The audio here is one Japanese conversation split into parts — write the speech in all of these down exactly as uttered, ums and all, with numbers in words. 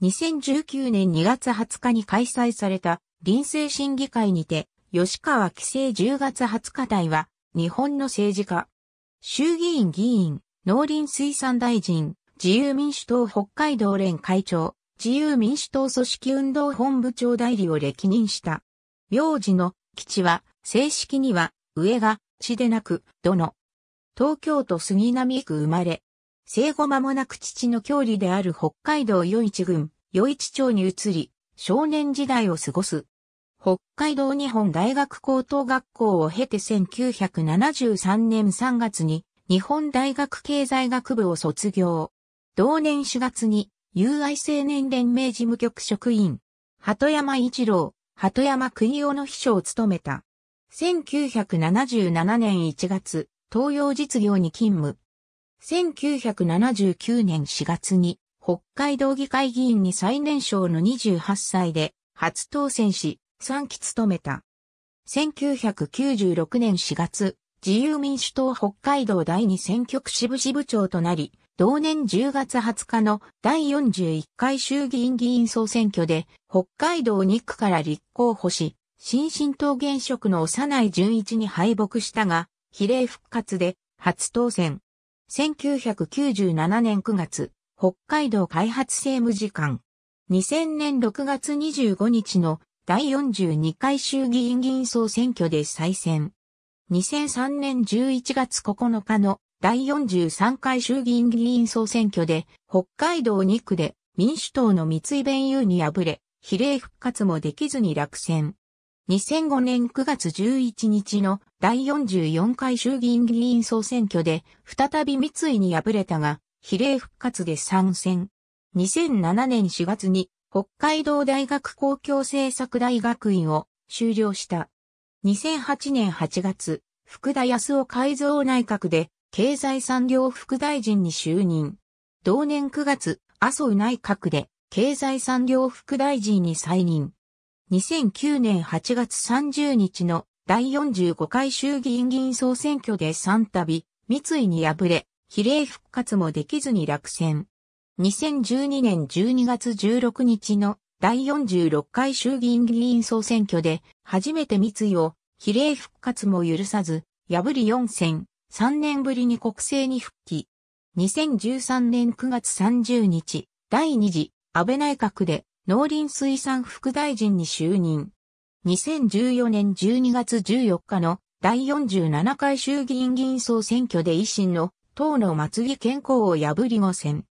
にせんじゅうきゅうねんにがつはつかに開催された臨政審議会にて、吉川貴盛じゅうがつはつか題は、日本の政治家、衆議院議員、農林水産大臣、自由民主党北海道連会長、自由民主党組織運動本部長代理を歴任した。名字の吉は、正式には、上が、ちでなく、どの。東京都杉並区生まれ。生後間もなく父の郷里である北海道余市郡、余市町に移り、少年時代を過ごす。北海道日本大学高等学校を経てせんきゅうひゃくななじゅうさんねんさんがつに日本大学経済学部を卒業。同年しがつに友愛青年連盟事務局職員、鳩山一郎、鳩山杭夫の秘書を務めた。せんきゅうひゃくななじゅうななねんいちがつ、東洋実業に勤務。せんきゅうひゃくななじゅうきゅうねんしがつに北海道議会議員に最年少のにじゅうはっさいで初当選し、さんき務めた。せんきゅうひゃくきゅうじゅうろくねんしがつ、自由民主党北海道だいに選挙区支部支部長となり、同年じゅうがつはつかのだいよんじゅういっかい衆議院議員総選挙で、北海道にくから立候補し、新進党現職の長内純一に敗北したが、比例復活で初当選。せんきゅうひゃくきゅうじゅうななねんくがつ、北海道開発政務次官。にせんねんろくがつにじゅうごにちのだいよんじゅうにかい衆議院議員総選挙で再選。にせんさんねんじゅういちがつここのかのだいよんじゅうさんかい衆議院議員総選挙で北海道にくで民主党の三井弁雄に敗れ、比例復活もできずに落選。にせんごねんくがつじゅういちにちのだいよんじゅうよんかい衆議院議員総選挙で再び三井に敗れたが、比例復活で参戦。にせんななねんしがつに北海道大学公共政策大学院を修了した。にせんはちねんはちがつ、福田康夫改造内閣で経済産業副大臣に就任。同年くがつ、麻生内閣で経済産業副大臣に再任。にせんきゅうねんはちがつさんじゅうにちのだいよんじゅうごかい衆議院議員総選挙でさんたび、三井に敗れ、比例復活もできずに落選。にせんじゅうにねんじゅうにがつじゅうろくにちのだいよんじゅうろっかい衆議院議員総選挙で初めて三井を比例復活も許さず破りよん選、さんねんぶりに国政に復帰。にせんじゅうさんねんくがつさんじゅうにち、だいに次安倍内閣で農林水産副大臣に就任。にせんじゅうよねんじゅうにがつじゅうよっかのだいよんじゅうななかい衆議院議員総選挙で維新の遠野松木憲幸を破りご選。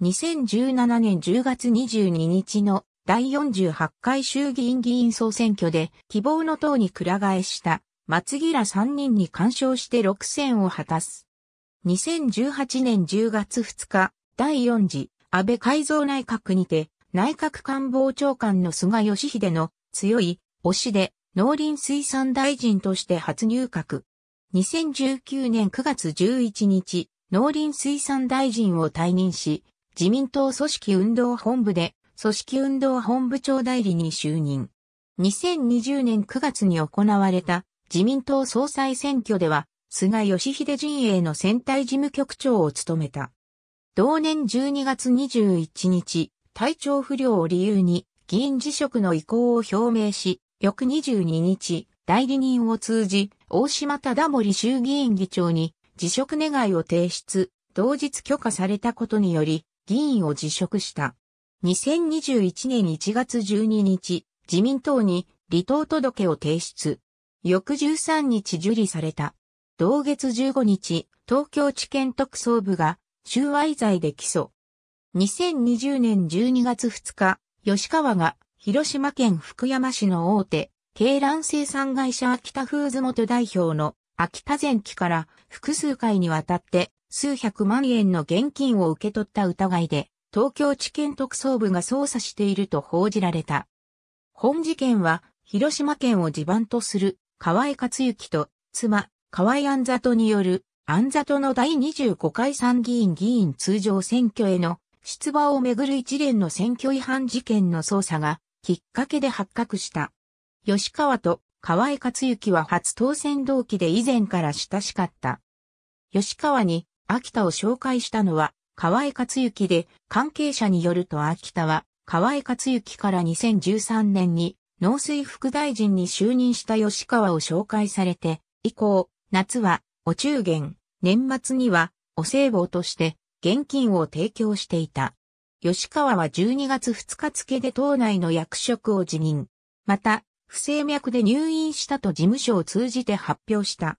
にせんじゅうななねんじゅうがつにじゅうににちのだいよんじゅうはちかい衆議院議員総選挙で希望の党にくら替えした松木らさんにんに干渉してろく選を果たす。にせんじゅうはちねんじゅうがつふつか、だいよん次安倍改造内閣にて内閣官房長官の菅義偉の強い推しで農林水産大臣として初入閣。にせんじゅうきゅうねんくがつじゅういちにち、農林水産大臣を退任し、自民党組織運動本部で、組織運動本部長代理に就任。にせんにじゅうねんくがつに行われた自民党総裁選挙では、菅義偉陣営の選対事務局長を務めた。同年じゅうにがつにじゅういちにち、体調不良を理由に議員辞職の意向を表明し、翌にじゅうににち、代理人を通じ、大島理森衆議院議長に辞職願を提出、同日許可されたことにより、議員を辞職した。にせんにじゅういちねんいちがつじゅうににち、自民党に離党届を提出。翌じゅうさんにち受理された。同月じゅうごにち、東京地検特捜部が収賄罪で起訴。にせんにじゅうねんじゅうにがつふつか、吉川が広島県福山市の大手、鶏卵生産会社秋田フーズ元代表の秋田前期から複数回にわたって数百万円の現金を受け取った疑いで東京地検特捜部が捜査していると報じられた。本事件は広島県を地盤とする河井克行と妻河井案里による案里のだいにじゅうごかい参議院議員通常選挙への出馬をめぐる一連の選挙違反事件の捜査がきっかけで発覚した。吉川と河井克行は初当選同期で以前から親しかった。吉川に秋田を紹介したのは河井克行で関係者によると秋田は河井克行からにせんじゅうさんねんに農水副大臣に就任した吉川を紹介されて、以降、夏はお中元、年末にはお歳暮として現金を提供していた。吉川はじゅうにがつふつか付で党内の役職を辞任。また、不整脈で入院したと事務所を通じて発表した。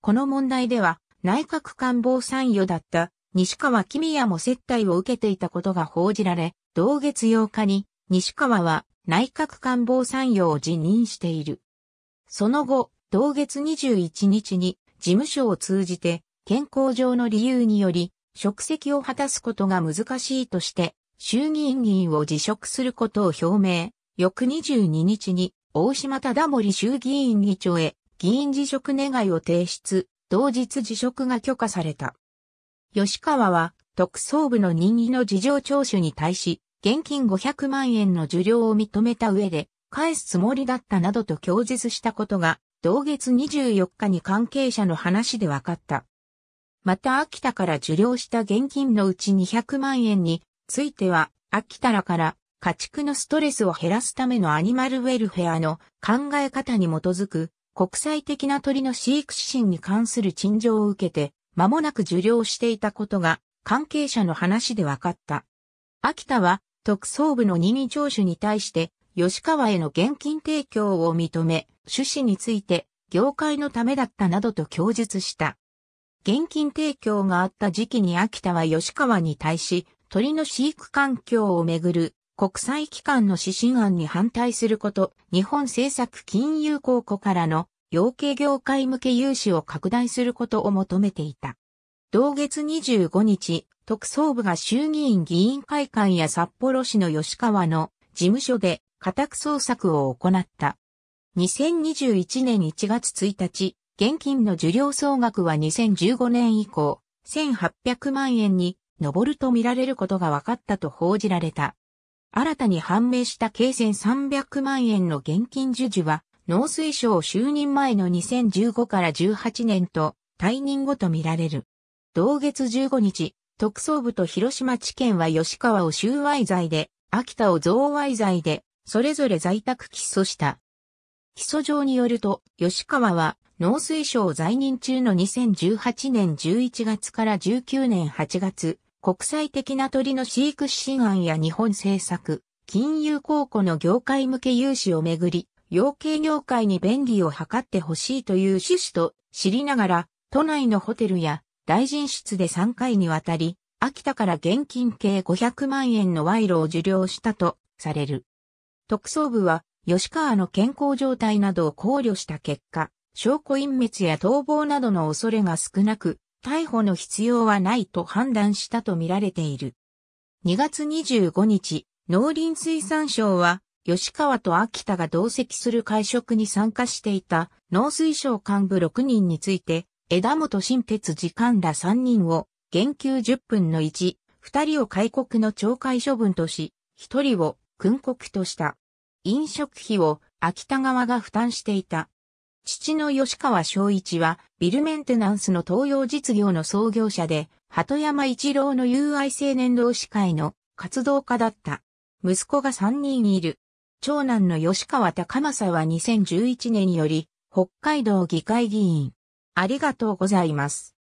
この問題では内閣官房参与だった西川公也も接待を受けていたことが報じられ、同月ようかに西川は内閣官房参与を辞任している。その後、同月にじゅういちにちに事務所を通じて健康上の理由により職責を果たすことが難しいとして衆議院議員を辞職することを表明。翌にじゅうににちに大島理森衆議院議長へ議員辞職願を提出、同日辞職が許可された。吉川は特捜部の任意の事情聴取に対し、現金ごひゃくまんえんの受領を認めた上で、返すつもりだったなどと供述したことが、同月にじゅうよっかに関係者の話で分かった。また秋田から受領した現金のうちにひゃくまんえんについては、秋田らから、家畜のストレスを減らすためのアニマルウェルフェアの考え方に基づく国際的な鳥の飼育指針に関する陳情を受けて間もなく受領していたことが関係者の話で分かった。秋田は特捜部の任意聴取に対して吉川への現金提供を認め、趣旨について業界のためだったなどと供述した。現金提供があった時期に秋田は吉川に対し鳥の飼育環境をめぐる国際機関の指針案に反対すること、日本政策金融公庫からの養鶏業界向け融資を拡大することを求めていた。同月にじゅうごにち、特捜部が衆議院議員会館や札幌市の吉川の事務所で家宅捜索を行った。にせんにじゅういちねんいちがつついたち、現金の受領総額はにせんじゅうごねん以降、せんはっぴゃくまんえんに上るとみられることが分かったと報じられた。新たに判明した計せんさんびゃくまんえんの現金授受は、農水省就任前のにせんじゅうごからじゅうはちねんと退任後とみられる。同月じゅうごにち、特捜部と広島地検は吉川を収賄罪で、秋田を贈賄罪で、それぞれ在宅起訴した。起訴状によると、吉川は農水省在任中のにせんじゅうはちねんじゅういちがつからじゅうきゅうねんはちがつ、国際的な鳥の飼育指針案や日本政策、金融公庫の業界向け融資をめぐり、養鶏業界に便利を図ってほしいという趣旨と知りながら、都内のホテルや大臣室でさんかいにわたり、秋田から現金計ごひゃくまんえんの賄賂を受領したとされる。特捜部は、吉川の健康状態などを考慮した結果、証拠隠滅や逃亡などの恐れが少なく、逮捕の必要はないと判断したとみられている。にがつにじゅうごにち、農林水産省は、吉川と秋田が同席する会食に参加していた農水省幹部ろくにんについて、枝元新哲次官らさんにんを、減給じゅっぷんのいち、ふたりを戒告の懲戒処分とし、ひとりを訓告とした。飲食費を秋田側が負担していた。父の吉川昭一は、ビルメンテナンスの東洋実業の創業者で、鳩山一郎の友愛青年同志会の活動家だった。息子がさんにんいる。長男の吉川隆正はにせんじゅういちねんより、北海道議会議員。ありがとうございます。